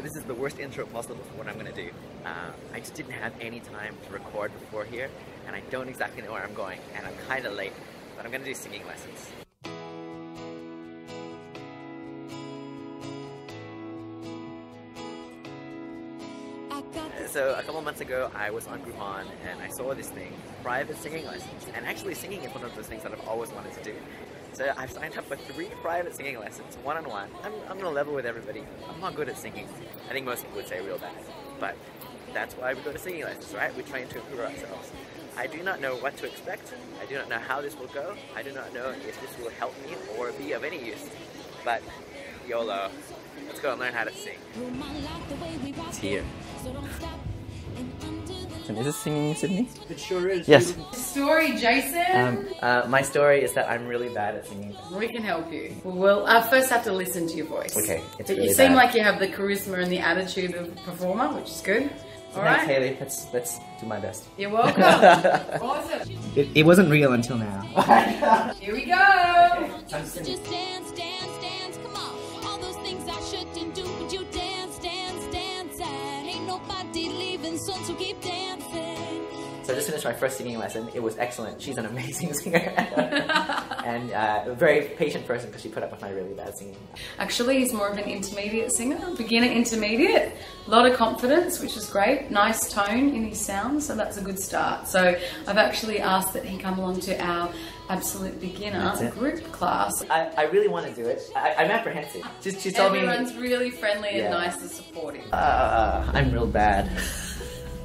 So this is the worst intro possible for what I'm going to do. I just didn't have any time to record before here, and I don't exactly know where I'm going, and I'm kind of late, but I'm going to do singing lessons. So a couple months ago I was on Groupon and I saw this thing, private singing lessons, and actually singing is one of those things that I've always wanted to do. So I've signed up for 3 private singing lessons, one-on-one. I'm going to level with everybody. I'm not good at singing. I think most people would say real bad, but that's why we go to singing lessons, right? We're trying to improve ourselves. I do not know what to expect. I do not know how this will go. I do not know if this will help me or be of any use, but YOLO. Let's go and learn how to sing. It's here. And is this singing in Sydney? It sure is. Yes. Story, Jason? My story is that I'm really bad at singing. We can help you. Well, I first have to listen to your voice. Okay, it's really bad. You seem like you have the charisma and the attitude of a performer, which is good. So thanks, Hayley. Let's do my best. You're welcome. Awesome. It wasn't real until now. Here we go. Okay. I'm singing. Just dance, dance, dance. Come on. All those things I shouldn't do, but you dance, dance, dance. Ain't nobody leaving, so keep dancing. So I just finished my first singing lesson. It was excellent. She's an amazing singer. And a very patient person because she put up with my really bad singing. Actually, he's more of an intermediate singer, beginner intermediate. A lot of confidence, which is great. Nice tone in his sound, so that's a good start. So I've actually asked that he come along to our absolute beginner group class. I really want to do it. I'm apprehensive. She told me everyone's really friendly and nice and supportive. I'm real bad.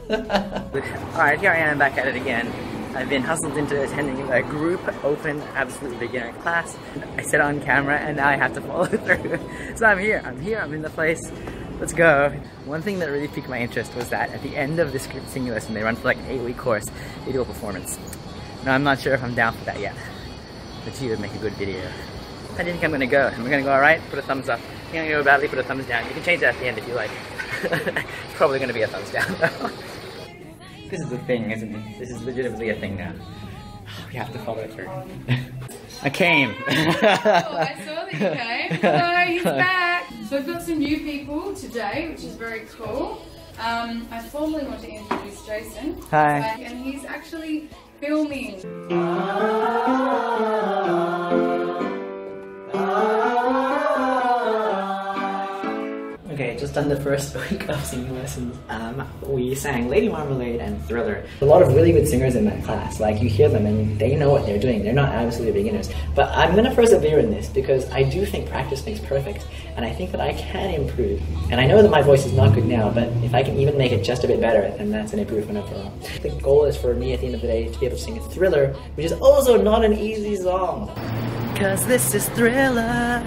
Alright, here I am back at it again. I've been hustled into attending a group open absolute beginner class. I sit on camera and now I have to follow through. So I'm here, I'm in the place. Let's go. One thing that really piqued my interest was that at the end of this group singing lesson, they run for like an 8-week course, they do a performance. Now I'm not sure if I'm down for that yet, but you would make a good video. I didn't think I'm going to go. Am I going to go alright? Put a thumbs up. If you're going to go badly, put a thumbs down. You can change that at the end if you like. It's probably going to be a thumbs down though. This is a thing, isn't it? This is legitimately a thing now. We have to follow it through. I came. Oh, I saw that you came. Hello, he's back. So I've got some new people today, which is very cool. I formally want to introduce Jason. Hi. And he's actually filming. Okay, just done the first week of singing lessons. We sang Lady Marmalade and Thriller. A lot of really good singers in that class. Like, you hear them and they know what they're doing. They're not absolutely beginners. But I'm going to persevere in this because I do think practice makes perfect. And I think that I can improve. And I know that my voice is not good now, but if I can even make it just a bit better, then that's an improvement overall. The goal is for me at the end of the day to be able to sing a Thriller, which is also not an easy song. 'Cause this is Thriller,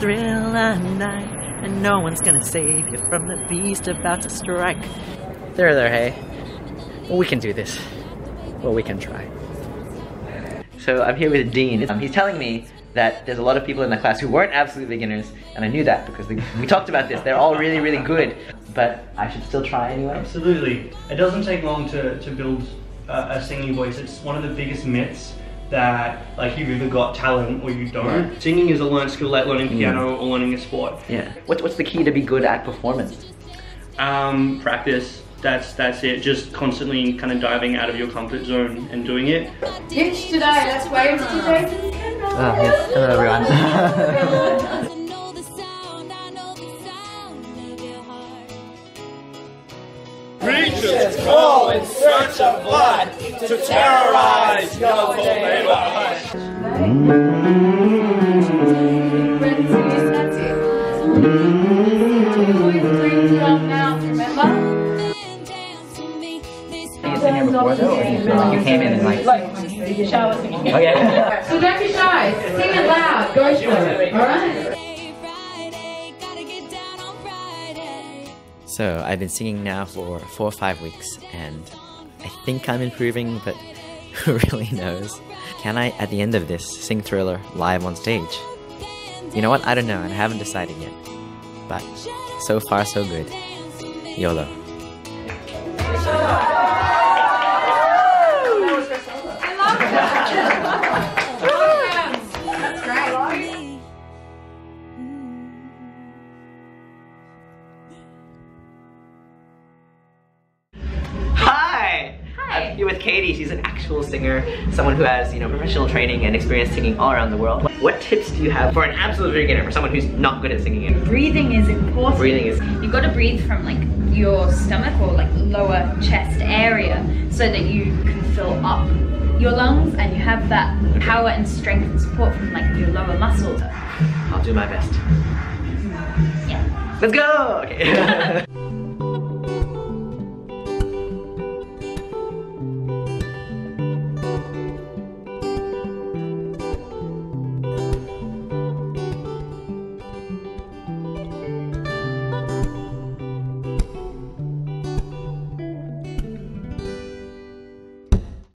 Thriller night. And no one's gonna save you from the beast about to strike. There, hey. Well, we can do this. Well, we can try. So I'm here with Dean. He's telling me that there's a lot of people in the class who weren't absolute beginners, and I knew that because we talked about this. They're all really, really good, but I should still try anyway. Absolutely. It doesn't take long to build a singing voice. It's one of the biggest myths that like you've either got talent or you don't. Yeah. Singing is a learned skill like learning piano or learning a sport. Yeah. What's the key to be good at performance? Practice. That's it. Just constantly kind of diving out of your comfort zone and doing it. Ditch today. That's why it's today. Oh, yes. Hello everyone. Preachers call in search of blood to terrorize your neighborhood. So don't be shy. Sing it loud. Go for it. All right. So I've been singing now for 4 or 5 weeks and I think I'm improving, but who really knows? Can I, at the end of this, sing Thriller live on stage? You know what? I don't know and I haven't decided yet, but so far so good. YOLO. I love that! you're with Katie. She's an actual singer, someone who has, you know, professional training and experience singing all around the world. What tips do you have for an absolute beginner, for someone who's not good at singing? Breathing is important. You've got to breathe from like your stomach or like lower chest area so that you can fill up your lungs and you have that power and strength and support from like your lower muscles. I'll do my best. Yeah. Let's go! Okay.